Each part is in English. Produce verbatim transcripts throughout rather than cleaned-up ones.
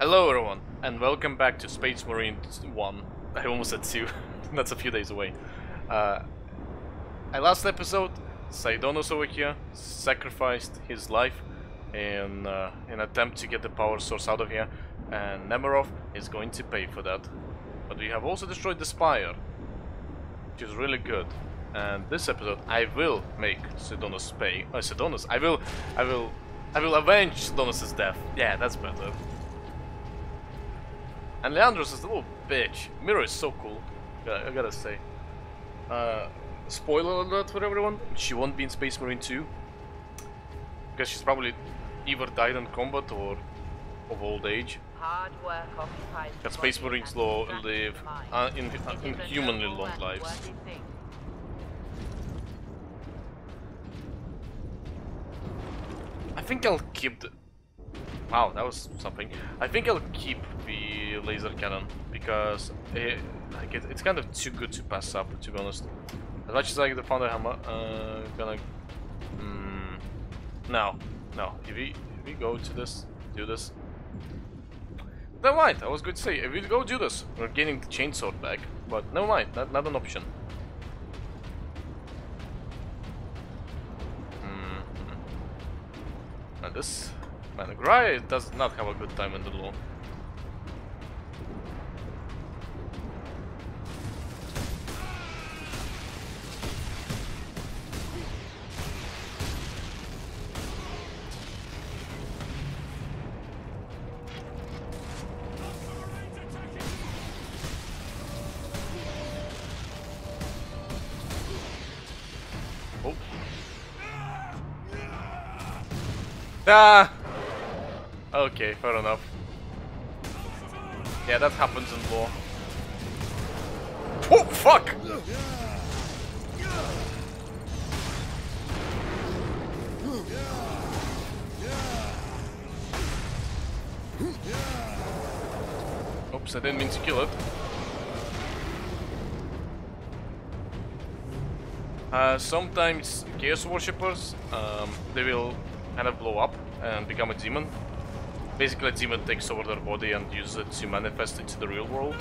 Hello everyone, and welcome back to Space Marine one. I almost said two, that's a few days away. Uh, last episode, Sidonus over here sacrificed his life in uh, an attempt to get the power source out of here, and Nemirov is going to pay for that. But we have also destroyed the Spire, which is really good. And this episode, I will make Sidonus pay. Oh, Sidonus! I will, I will, I will avenge Sidonus's death. Yeah, that's better. And Leandro's is a little bitch. Mirror is so cool. I gotta say. Uh, spoiler alert for everyone: she won't be in Space Marine two because she's probably either died in combat or of old age. Hard work occupies. Because Space Marines law live uh, in, uh, inhumanly long lives. I think I'll keep the... Wow, that was something. I think I'll keep the laser cannon, because it, like it, it's kind of too good to pass up, to be honest. As much as I like the Thunderhammer, uh, gonna... Mm, no, no. If we, if we go to this, do this... Never mind, I was going to say, if we go do this, we're getting the chainsword back, but never mind, not, not an option. This Manugrai does not have a good time in the law. Ah! Okay, fair enough. Yeah, that happens in lore. Oh, fuck! Oops, I didn't mean to kill it. Uh, sometimes Chaos Worshippers, um, they will kind of blow up and become a demon. Basically, a demon takes over their body and uses it to manifest into the real world.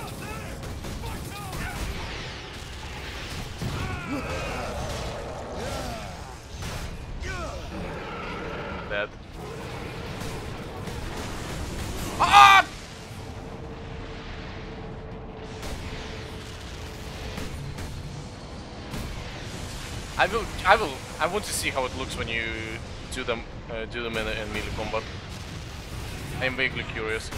Dead. Ah! I will. I will. I want to see how it looks when you do them. Uh, do them in, in melee combat. I'm vaguely curious.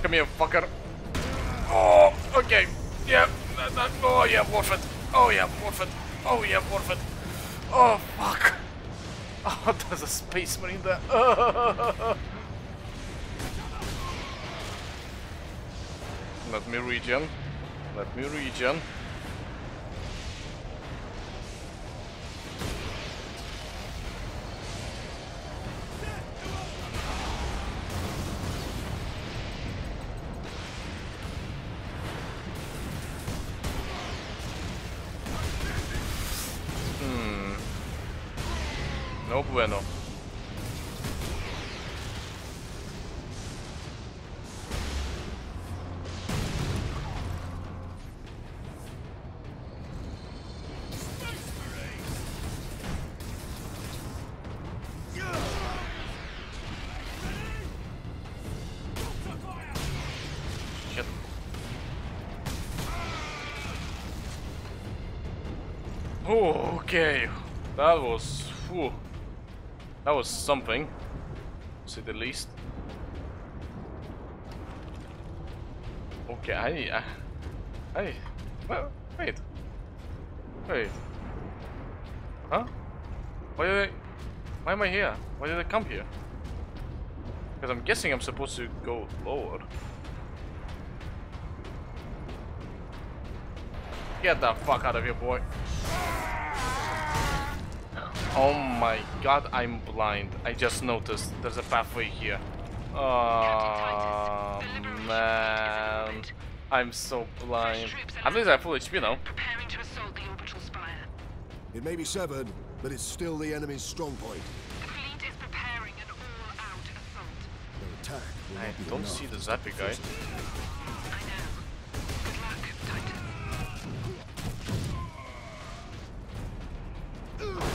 Come here, fucker. Oh, okay. Yeah, that, that, oh yeah, worth it. Oh yeah, worth it. Oh yeah, worth it. Oh fuck! Oh, there's a Space Marine there. Let me regen. Let me regen. No bueno. Oh, okay. That was... Whew. That was something, to say the least. Okay, I, I, I well, wait, wait, huh? Why did I, why am I here? Why did I come here? Because I'm guessing I'm supposed to go lower. Get the fuck out of here, boy. Oh my god, I'm blind. I just noticed there's a pathway here. Oh man, I'm so blind. At least I have full H P now. It may be severed, but it's still the enemy's strong point. The fleet is preparing an all-out assault. Their attack will not be enough. I don't see the zappy guy. I know. Good luck, Titan.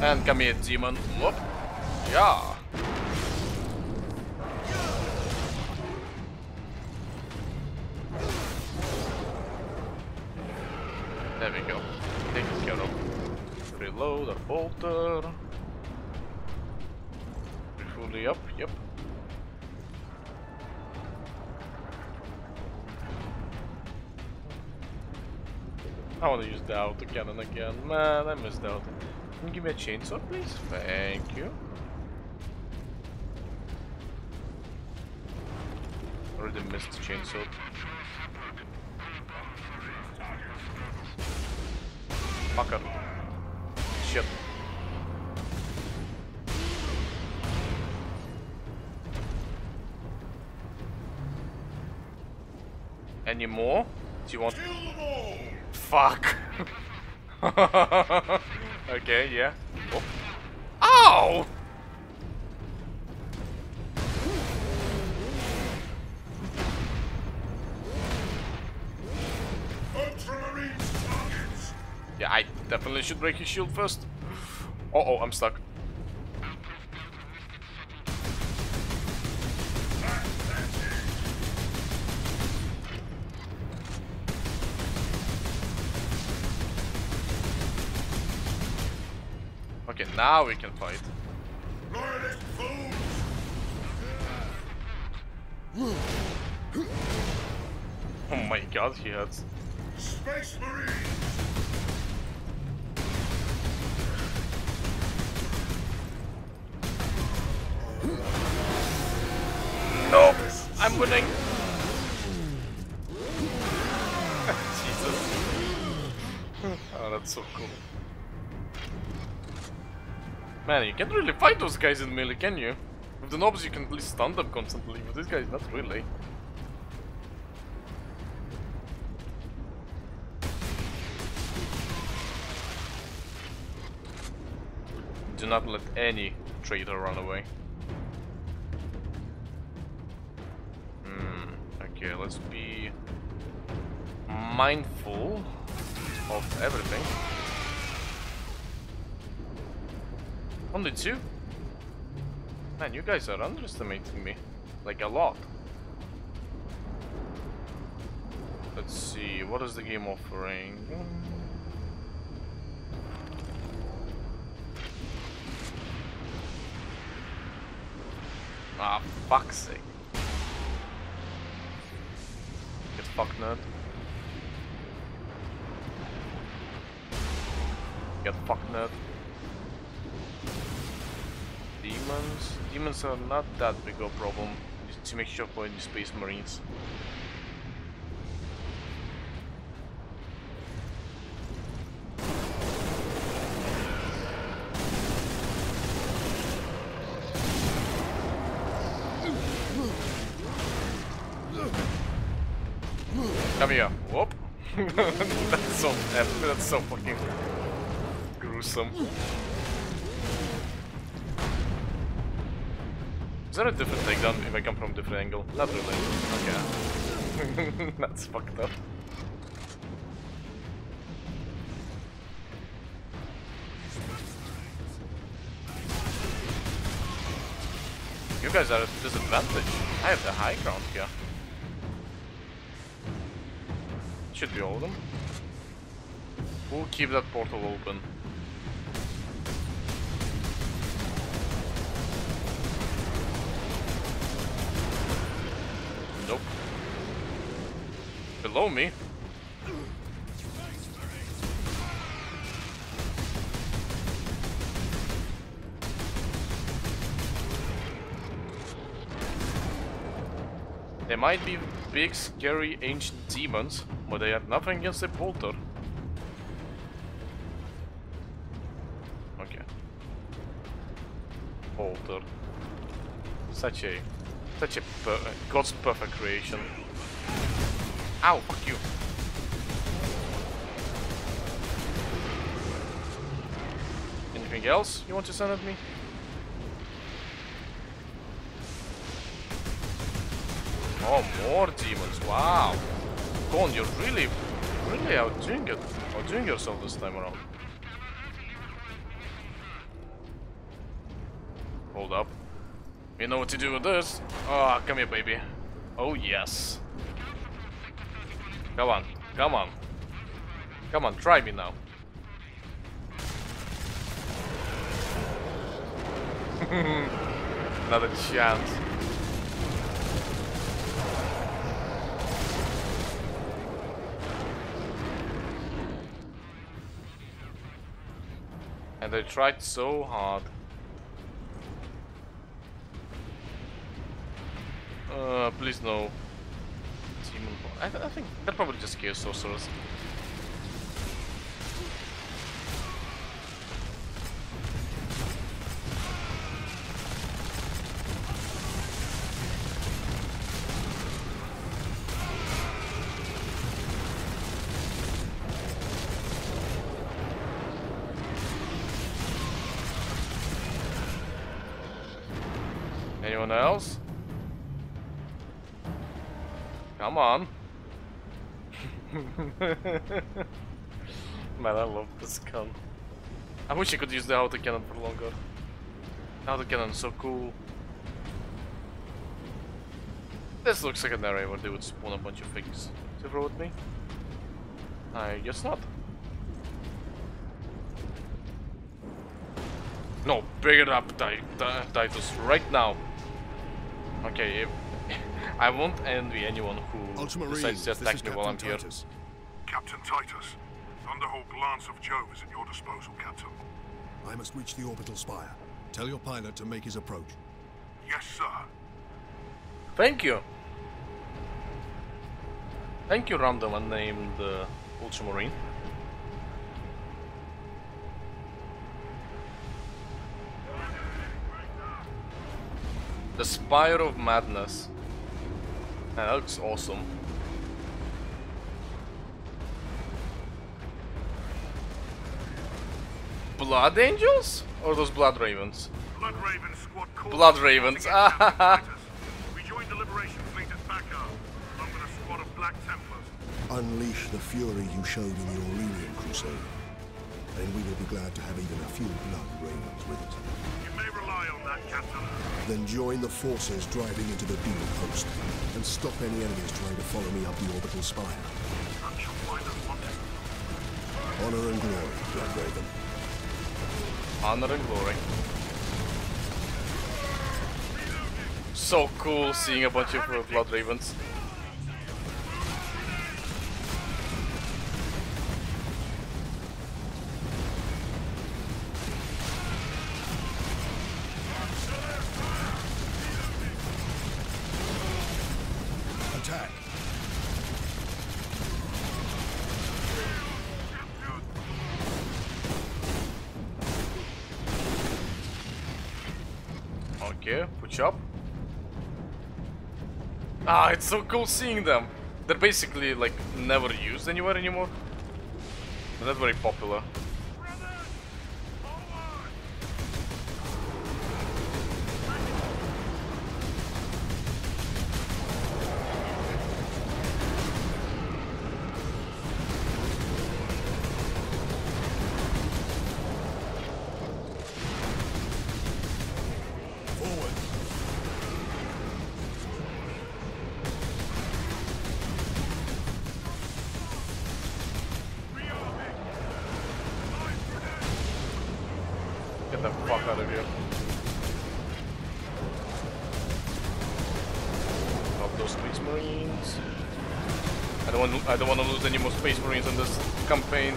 And come here, demon. Whoop. Yeah. There we go. Taken care of. Reload a bolter. Fully up, yep. I wanna use the auto cannon again. Man, I missed out. Can you give me a chainsaw, please? Thank you. Already missed the chainsaw. Bacar. Shit. Any more? Do you want? Fuck. Okay, yeah. Oh. Ow! Yeah, I definitely should break his shield first. Uh oh, I'm stuck. Okay, now we can fight. Oh my god, he hurts. Space Marine! Nope, I'm winning. Jesus. Oh, that's so cool. Man, you can't really fight those guys in melee, can you? With the knobs you can at least stun them constantly, but these guys not really. Do not let any traitor run away. Okay, let's be mindful of everything. Only two? Man, you guys are underestimating me. Like, a lot. Let's see, what is the game offering? Ah, fuck's sake. Fuck nerd. Get fuck nerd. Demons. Demons are not that big a problem. Just to make sure for any space marines. Come here. Whoop. That's so epic. That's so fucking gruesome. Is there a different takedown if I come from a different angle? Not really. Okay. That's fucked up. You guys are at a disadvantage. I have the high ground here. Should be all of them. We'll keep that portal open. Nope. Below me. They might be big, scary, ancient demons, but they are nothing against a bolter. Okay. Bolter. Such a... Such a per God's perfect creation. Ow, fuck you. Anything else you want to send at me? Oh, more demons, wow! Dawn, you're really, really outdoing it, outdoing yourself this time around. Hold up. You know what to do with this. Oh, come here, baby. Oh, yes. Come on, come on. Come on, try me now. Not a chance. And I tried so hard. Uh, please no. Demon Ball. I, th I think they're probably just Chaos Sorcerers. Anyone else? Come on. Man, I love this gun. I wish I could use the autocannon for longer. The autocannon's so cool. This looks like an area where they would spawn a bunch of things to throw at me. I guess not. No, pick it up, Titus, right now. Okay, if, I won't envy anyone who decides to attack me while I'm here. Captain Titus, Thunderhawk Lance of Jove is at your disposal, Captain. I must reach the orbital spire. Tell your pilot to make his approach. Yes, sir. Thank you. Thank you, random unnamed uh, Ultramarine. The Spire of Madness. Man, that looks awesome. Blood Angels? Or those Blood Ravens? Blood Ravens squad called. Blood Ravens. We joined the Liberation Fleet at Bacar, along with a squad of Black Templars. Unleash the fury you showed in the Aurelian Crusade. Then we will be glad to have even a few Blood Ravens with us. You may rely on that, Captain. Then join the forces driving into the Beagle Post, and stop any enemies trying to follow me up the orbital spire. I shall find them wanting. Honor and glory, Blood Raven. Honor and glory. So cool seeing a bunch of uh, Blood Ravens. Okay, push up. Ah, it's so cool seeing them. They're basically like never used anywhere anymore. They're not very popular. Get the fuck out of here. Love those Space Marines. I don't want. I don't want to lose any more Space Marines in this campaign.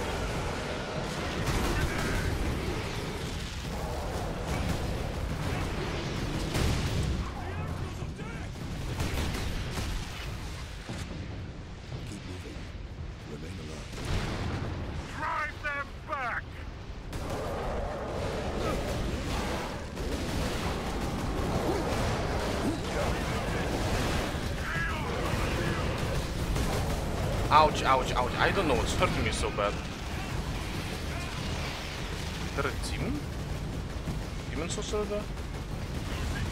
Ouch, ouch, ouch. I don't know, it's hurting me so bad. Is there a demon? Demon sorcerer there? Ground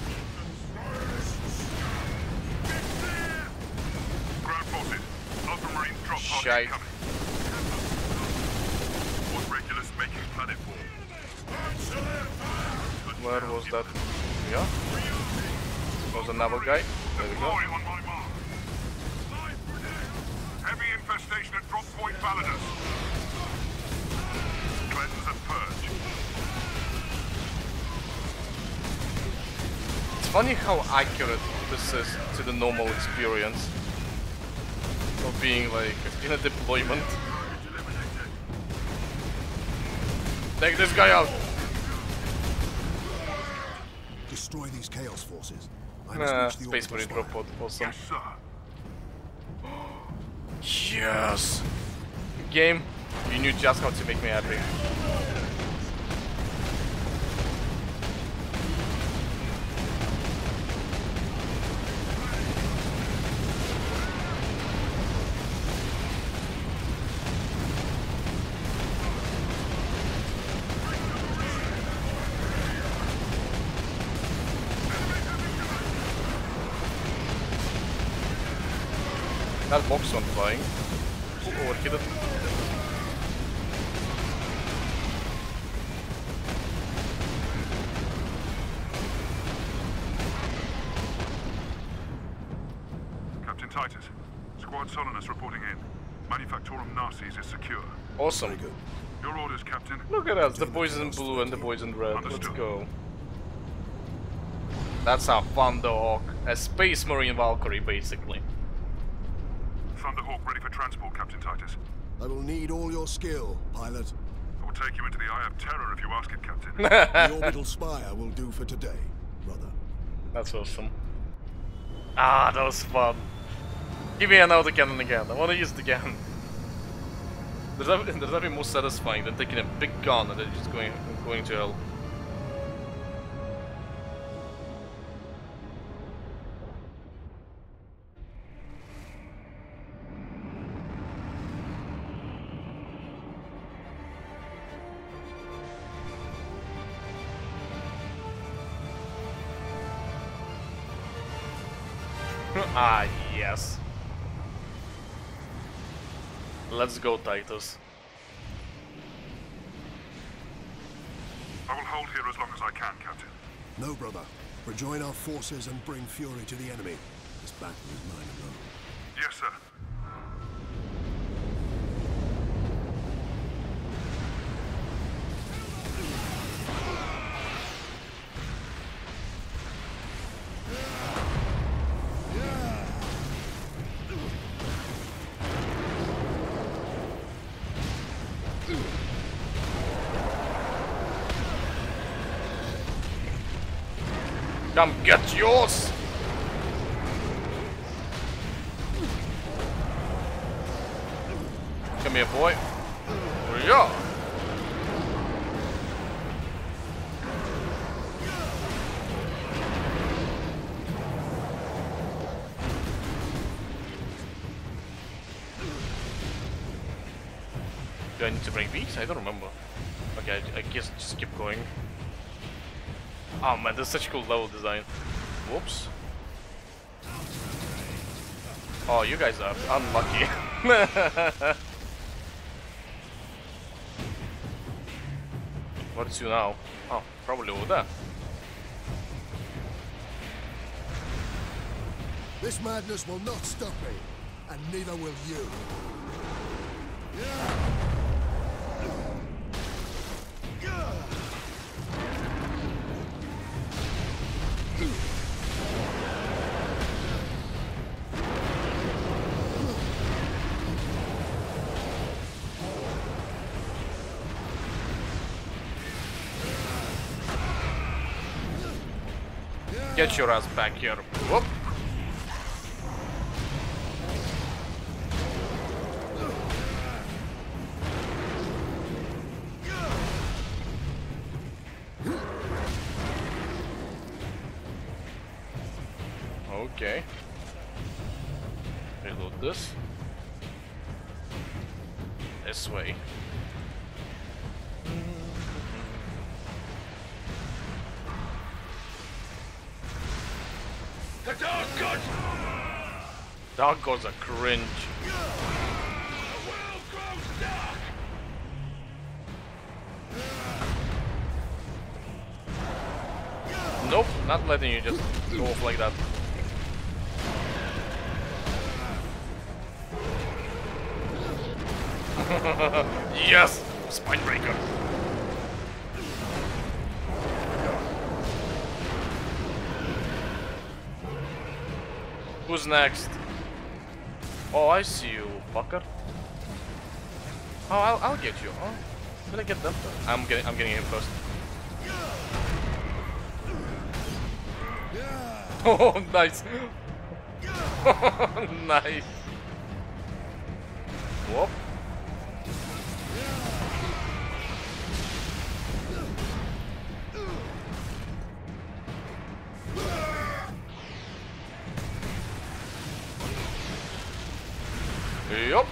forces. Ultramarines drop pod incoming. What Regulus making planet war? Where was that? Yeah? Was another guy? There we go. Heavy infestation at drop point Validus. Cleanse and purge. It's funny how accurate this is to the normal experience of being like in a deployment. Take this guy out! Destroy these chaos forces. I must nah, reach the Space Marine drop pod, awesome. Yes, sir. Yes! Game, you knew just how to make me happy. That box on flying. Oh, overkill it. Captain Titus, Squad Sidonus reporting in. Manufactorum Narsis is secure. Awesome. Very good. Your orders, Captain. Look at us, the boys in blue and the boys in red. Understood. Let's go. That's our Thunderhawk, a Space Marine Valkyrie, basically. Thunderhawk ready for transport, Captain Titus. I will need all your skill, pilot. I will take you into the Eye of Terror if you ask it, Captain. The orbital spire will do for today, brother. That's awesome. Ah, that was fun. Give me an autocannon again. I want to use it again. There's nothing more satisfying than taking a big gun and then just going, going to hell. Ah, yes. Let's go, Titus. I will hold here as long as I can, Captain. No, brother. Rejoin our forces and bring fury to the enemy. This battle is mine alone. Yes, sir. Come get yours! Come here, boy. Here we go! Do I need to bring these? I don't remember. Okay, I, I guess just keep going. Oh man, this is such cool level design. Whoops. Oh, you guys are unlucky. What's you now? Oh, probably over there. This madness will not stop me, and neither will you. Yeah. Get your ass back here. Whoop. Okay. Reload this. this way. The dog gods! Dog gods are cringe. The world grows dark. Nope, not letting you just go off like that. Yes! Spinebreaker! Who's next? Oh, I see you, Bacar. Oh, I'll, I'll get you. Oh, did I get them? I'm getting, I'm getting him first. Oh, nice! Nice! Whoop! Yup!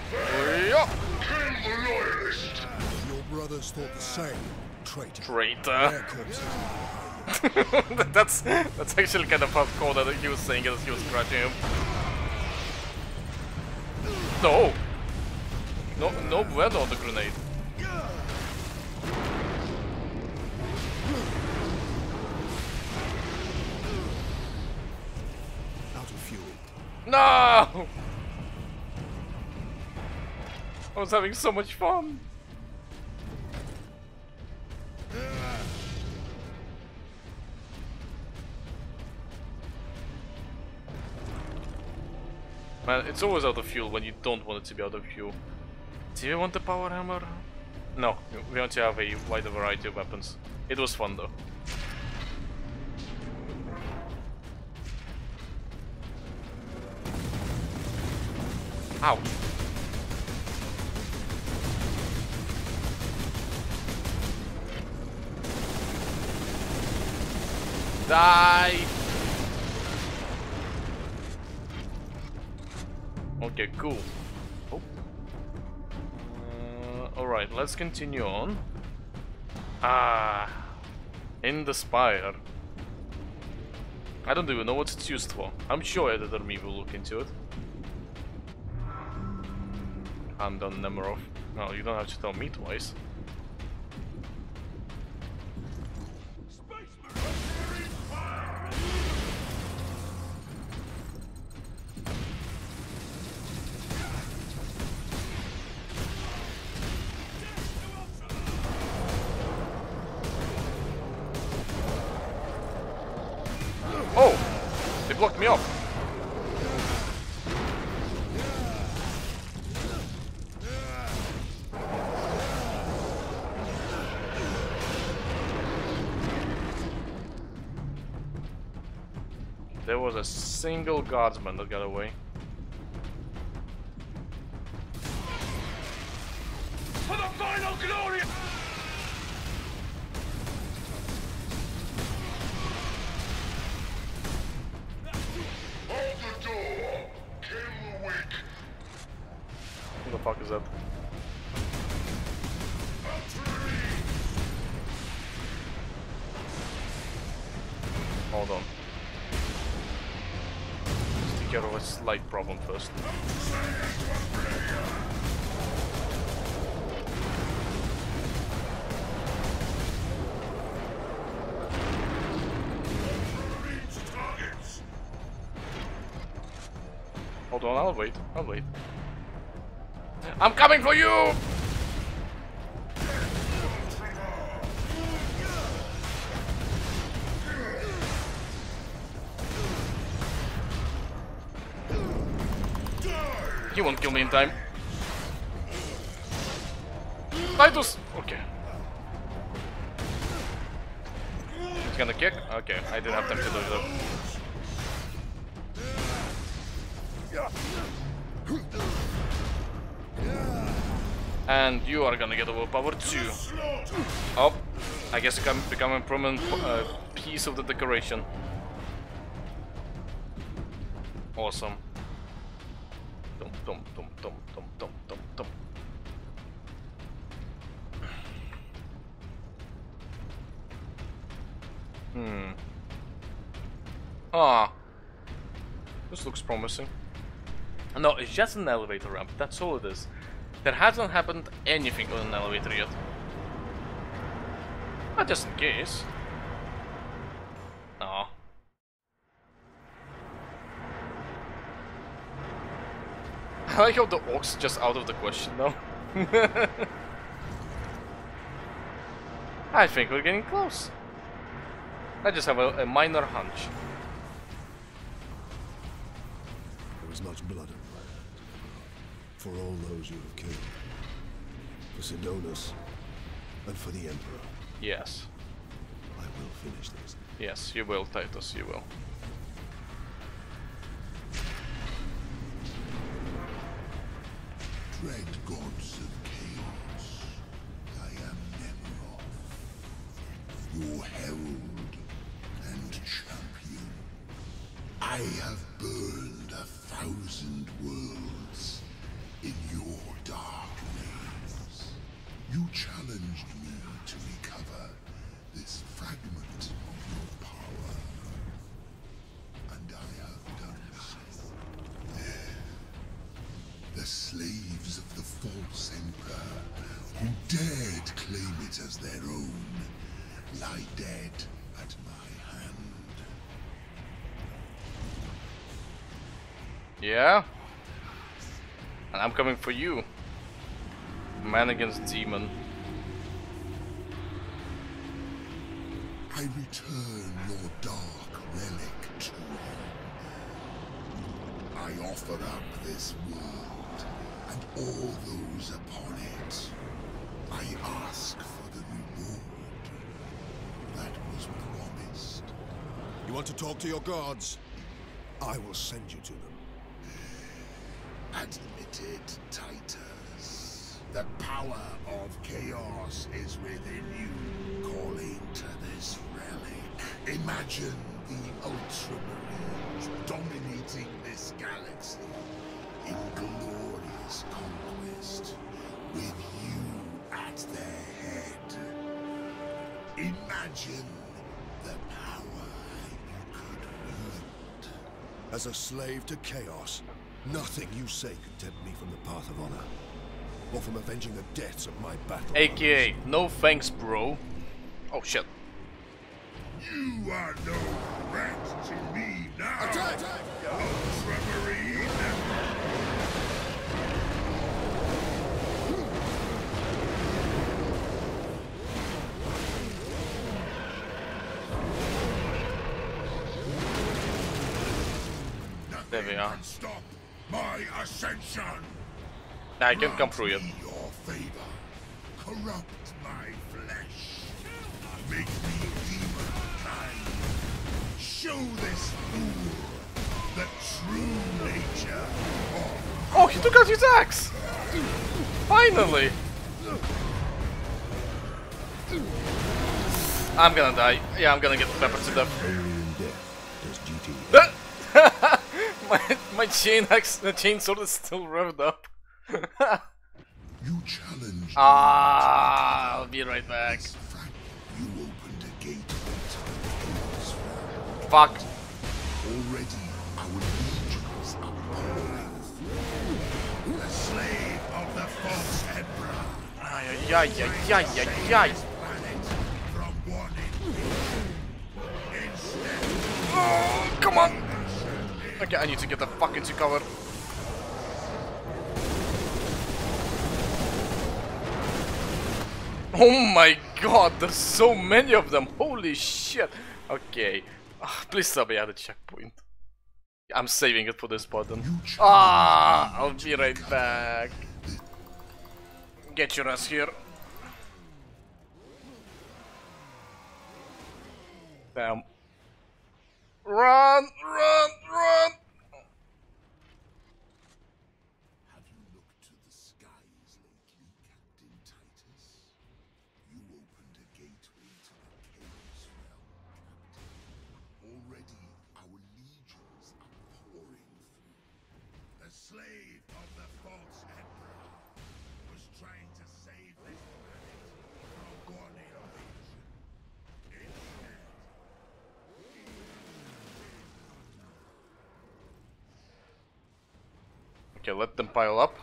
Yup! Kill the loyalist! Your brothers thought the same. Traitor. Traitor. that's that's actually kind of hardcore that he was saying as he was scratching him. No! No, no blood on the grenade. Out of fuel. No! I was having so much fun. Man, it's always out of fuel when you don't want it to be out of fuel. Do you want the power hammer? No, we want to have a wider variety of weapons. It was fun though. Ow! Die! Okay, cool. Oh. Uh, Alright, let's continue on. Ah, in the spire. I don't even know what it's used for. I'm sure Editor Me will look into it. I'm done, Nemirov. No, you don't have to tell me twice. Blocked me off. There was a single guardsman that got away. For the final glory! Up. Hold on. Let's take care of a slight problem first. Hold on, I'll wait. I'll wait. I'm coming for you! He won't kill me in time. Titus! Okay. He's gonna kick? Okay, I didn't have time to do it though. And you are gonna get overpowered too. Oh, I guess I'm becoming a permanent uh, piece of the decoration. Awesome. Dum dum dum dum dum dum dum dum. Hmm. Ah. This looks promising. No, it's just an elevator ramp. That's all it is. There hasn't happened anything on an elevator yet. But just in case. No. I like how the orc's just out of the question now. I think we're getting close. I just have a, a minor hunch. There was much blood in my hand. For all those you have killed. For Sidonus. And for the Emperor. Yes. I will finish this. Yes, you will, Titus, you will. Dread gods of chaos, I am never off. Your herald and champion. I have burned a thousand worlds in your dark ways. You challenged me to recover this fragment of your power, and I have done so. There, the slaves of the false emperor, who dared claim it as their own, lie dead at my hand. Yeah, and I'm coming for you, man against demon. I return your dark relic to you. I offer up this world and all those upon it. I ask for the reward that was promised. You want to talk to your gods? I will send you to them. Admitted, Titus. The power of chaos is within you, calling to this relic. Imagine the Ultramarines dominating this galaxy in glorious conquest, with you at their head. Imagine the power you could wield. As a slave to chaos, nothing you say could tempt me from the path of honor, or from avenging the deaths of my battle. A K A, no thanks, bro. Oh shit. You are no threat to me now. Attack! Ultramarine! There we are. Stop my ascension. I can come through it. Your favor. Corrupt my flesh. Make me demon kind. Show this fool the true nature of... Oh, he took out his axe! Finally! I'm gonna die. Yeah, I'm gonna get peppered to death. my, my chain axe, the chainsword is still revved up. You challenge. Ah, I'll be right back. You opened a gate to the chaos realm. Fuck. Already our legions are falling. The slave of the false emperor. Ay ay ay ay ay ay. From one instead. Oh, come on. Okay, I need to get the fuck into cover. Oh my god, there's so many of them, holy shit. Okay, oh, please tell me at the checkpoint. I'm saving it for this button. Ah, I'll be right back. Get your ass here. Damn. Run, run, run. Okay, let them pile up.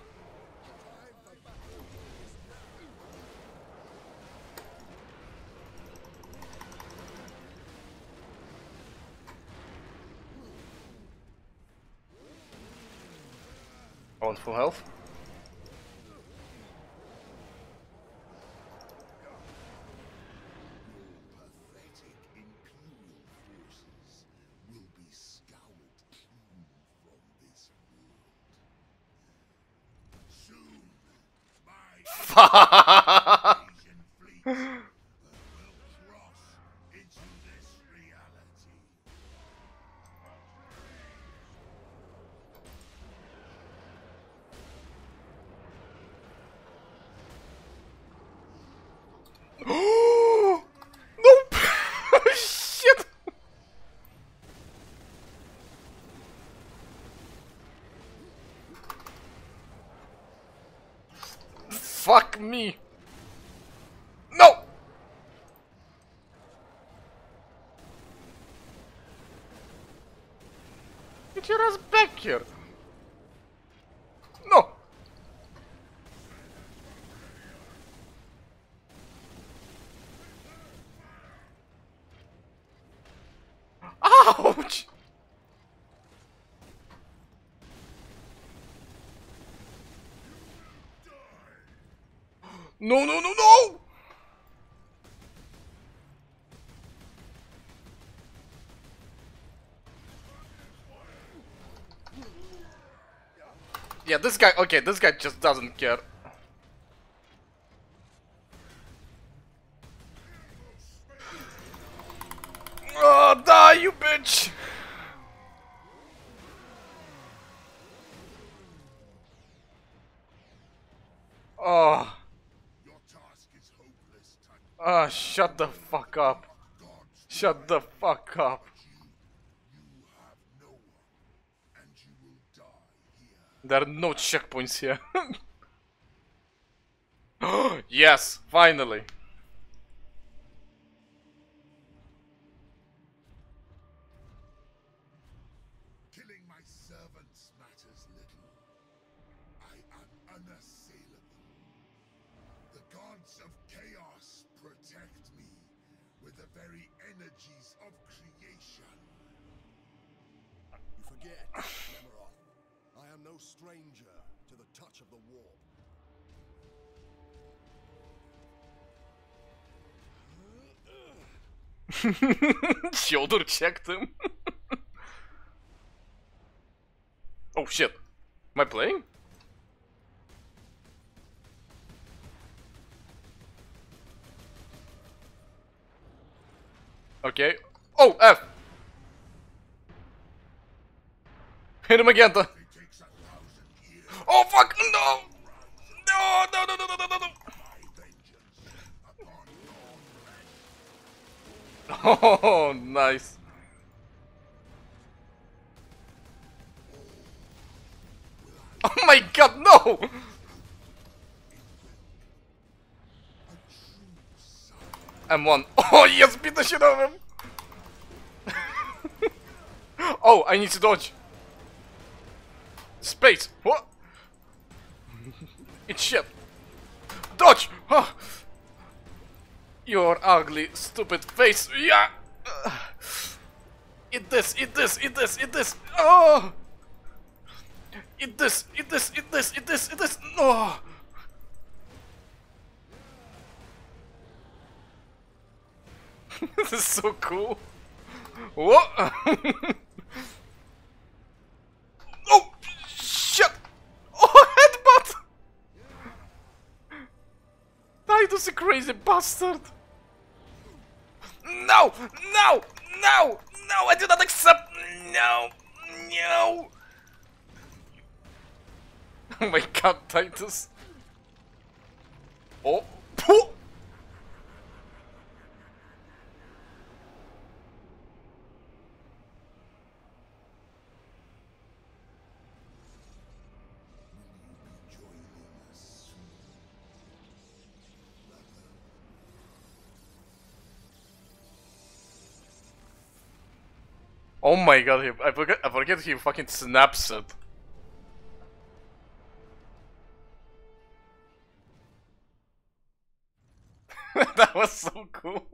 On full health. Fuck me! No! Get your ass back here! No! Ouch! No, no, no, no! Yeah, this guy, okay, this guy just doesn't care. Oh, die, you bitch! Oh. Ah, oh, shut the fuck up. Shut the fuck up. There are no checkpoints here. Yes, finally. Killing my servants matters little. I am unassailable. The gods of chaos protect me with the very energies of creation. You forget, Nemiroth, I am no stranger to the touch of the warp. Shoulder checked him. Oh shit. Am I playing? Okay. Oh, F! Hit him again, though. Oh, fuck! No! No, no, no, no, no, no, no! Oh, nice. Oh my god, no! M one. Oh yes, beat the shit out of him! Oh, I need to dodge. Space. What? It's shit. Dodge! Huh. Your ugly, stupid face. Yeah. Eat this. Eat this. Eat this. Eat this. Oh. Eat this. Eat this. Eat this. Eat this. Eat this. No. This is so cool. What? Oh, shit! Oh, headbutt! Titus, a crazy bastard! No! No! No! No! I do not accept! No! No! Oh my god, Titus! Oh! Pooh! Oh my god, I forget, I forget he fucking snaps it. That was so cool.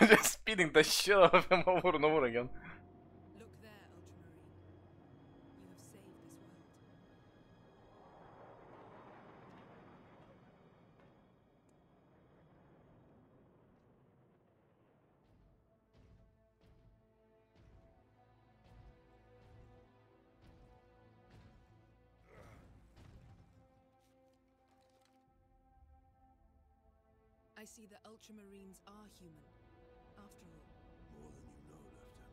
Just beating the shit out of him over and over again. Look there, Ultramarine. You have saved this world. I see the Ultramarines are human. After all. More than you know, Lieutenant.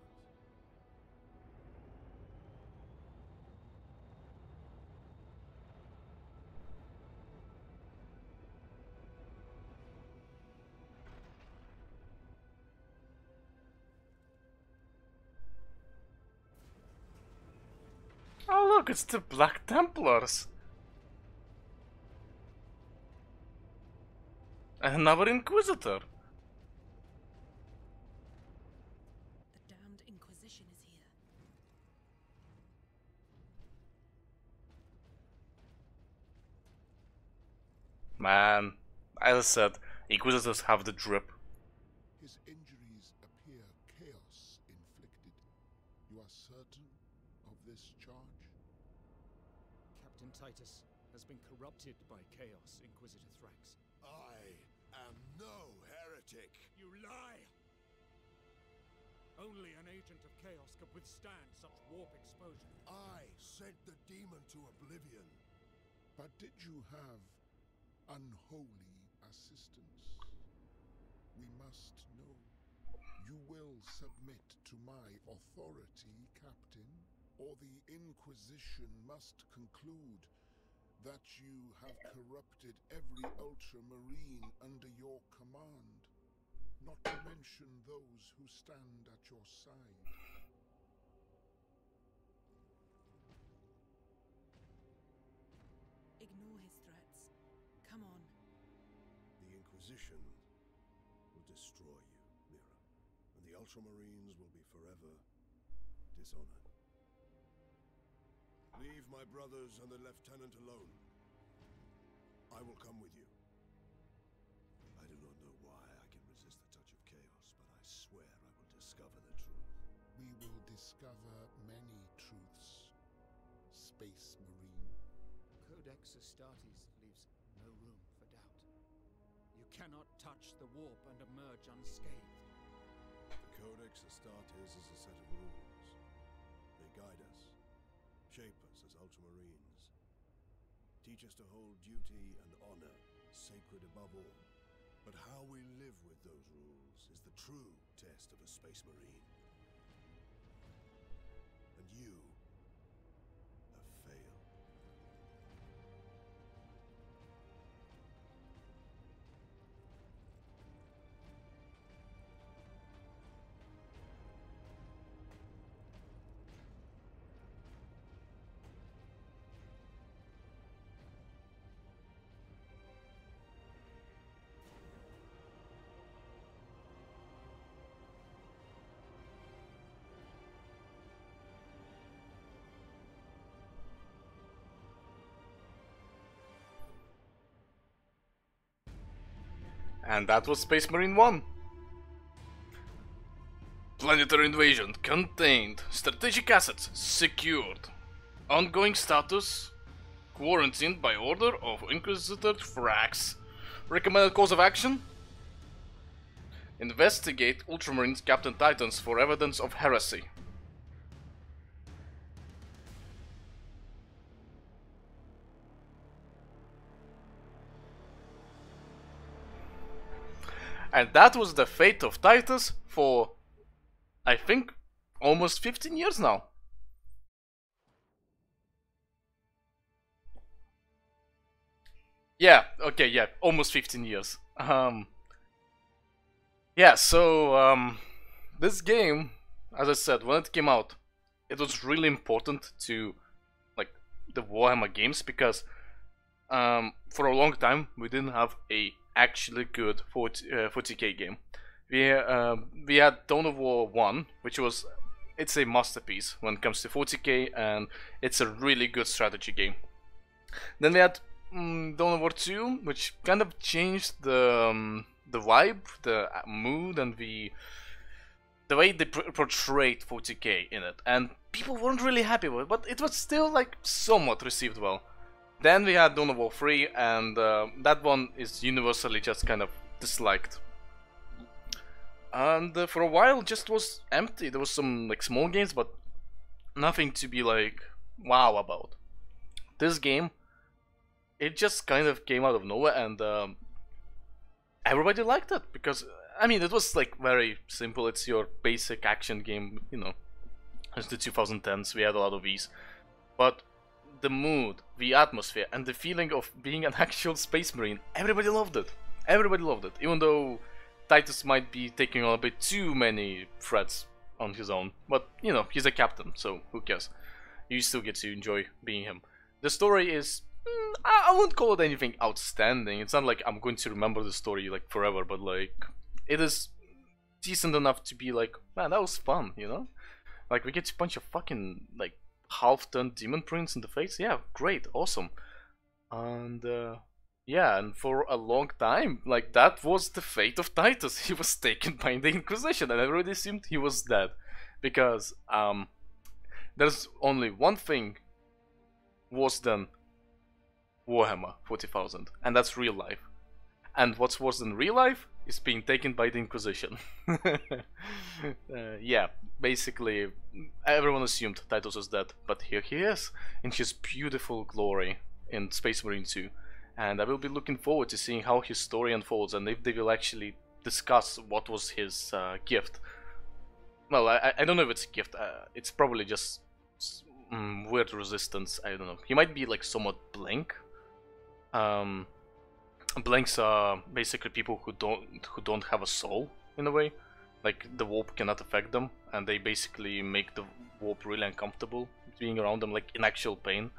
Oh look, it's the Black Templars! And another Inquisitor! Man, as I said, Inquisitors have the drip. His injuries appear chaos inflicted. You are certain of this charge? Captain Titus has been corrupted by chaos, Inquisitor Thrax. I am no heretic. You lie! Only an agent of chaos could withstand such warp exposure. I sent the demon to oblivion. But did you have unholy assistance? We must know. You will submit to my authority, Captain, or the Inquisition must conclude that you have corrupted every Ultramarine under your command, not to mention those who stand at your side. Ignore his threats. Come on. The Inquisition will destroy you, Mirror, and the Ultramarines will be forever dishonored. Leave my brothers and the Lieutenant alone. I will come with you. I do not know why I can resist the touch of chaos, but I swear I will discover the truth. We will discover many truths, Space Marine. Codex Astartes leaves no room for doubt. You cannot touch the warp and emerge unscathed. The Codex Astartes is a set of rules. They guide us, shape us as Ultramarines, teach us to hold duty and honor, sacred above all. But how we live with those rules is the true test of a Space Marine. And you have failed. And that was Space Marine one. Planetary invasion contained. Strategic assets secured. Ongoing status quarantined by order of Inquisitor Frax. Recommended course of action: investigate Ultramarines Captain Titans for evidence of heresy. And that was the fate of Titus for, I think, almost fifteen years now. Yeah, okay, yeah, almost fifteen years. Um, yeah, so um, this game, as I said, when it came out, it was really important to, like, the Warhammer games, because um, for a long time we didn't have a actually good forty K game. We uh, we had Dawn of War one, which was, it's a masterpiece when it comes to forty K, and it's a really good strategy game. Then we had mm, Dawn of War two, which kind of changed the um, the vibe, the mood, and the the way they pr portrayed forty K in it, and people weren't really happy with it, but it was still like somewhat received well. Then we had Dawn of War three, and uh, that one is universally just kind of disliked. And uh, for a while, just was empty. There was some like small games, but nothing to be like wow about. This game, it just kind of came out of nowhere, and um, everybody liked it because I mean it was like very simple. It's your basic action game, you know. It's the two thousand tens. We had a lot of these, but the mood, the atmosphere, and the feeling of being an actual Space Marine, everybody loved it. Everybody loved it, even though Titus might be taking on a bit too many threats on his own, but you know, he's a captain, so who cares? You still get to enjoy being him. The story is, mm, I, I won't call it anything outstanding. It's not like I'm going to remember the story like forever, but like, it is decent enough to be like, man, that was fun, you know? Like, we get to punch a fucking, like, half-turned demon prince in the face. Yeah, great, awesome. And, uh... yeah, and for a long time, like, that was the fate of Titus. He was taken by the Inquisition, and everybody assumed he was dead. Because, um, there's only one thing worse than Warhammer forty thousand, and that's real life. And what's worse than real life is being taken by the Inquisition. uh, yeah, basically, everyone assumed Titus was dead, but here he is, in his beautiful glory in Space Marine two. And I will be looking forward to seeing how his story unfolds and if they will actually discuss what was his uh, gift. Well, I, I don't know if it's a gift. Uh, it's probably just um, weird resistance. I don't know. He might be like somewhat blank. Um, blanks are basically people who don't who don't have a soul in a way. Like the warp cannot affect them, and they basically make the warp really uncomfortable being around them, like in actual pain.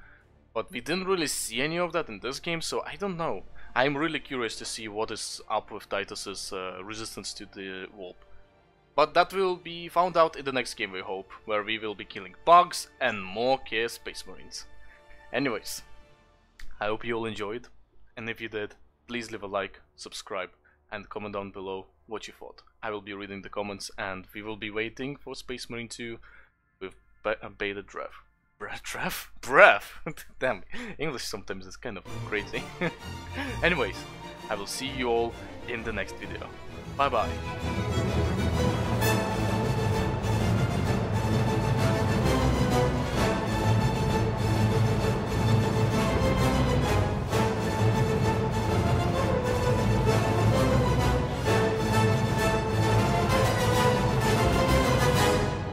But we didn't really see any of that in this game, so I don't know. I'm really curious to see what is up with Titus's uh, resistance to the warp. But that will be found out in the next game, we hope, where we will be killing bugs and more chaos Space Marines. Anyways, I hope you all enjoyed, and if you did, please leave a like, subscribe, and comment down below what you thought. I will be reading the comments, and we will be waiting for Space Marine two with bated breath. Breath? Breath? Damn, English sometimes is kind of crazy. Anyways, I will see you all in the next video. Bye bye.